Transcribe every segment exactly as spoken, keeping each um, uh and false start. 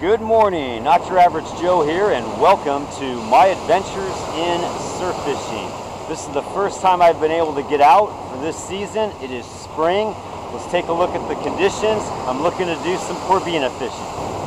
Good morning, Not Your Average Joe here, and welcome to my adventures in surf fishing. This is the first time I've been able to get out for this season. It is spring. Let's take a look at the conditions. I'm looking to do some Corbina fishing.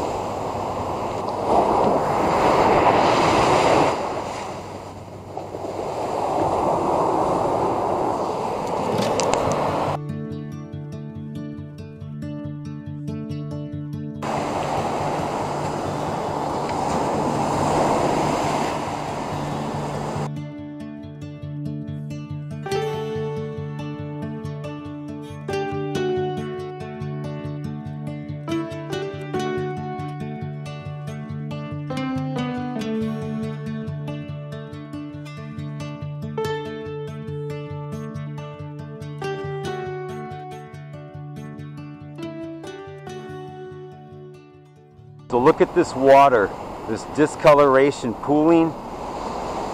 So look at this water, this discoloration pooling.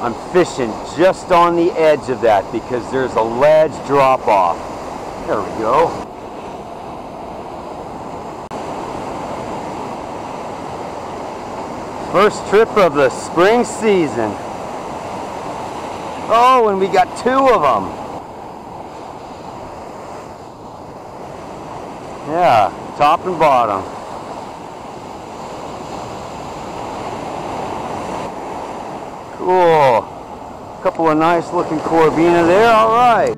I'm fishing just on the edge of that because there's a ledge drop off. There we go. First trip of the spring season. Oh, and we got two of them. Yeah, top and bottom. Cool. Couple of nice looking Corbina there, all right.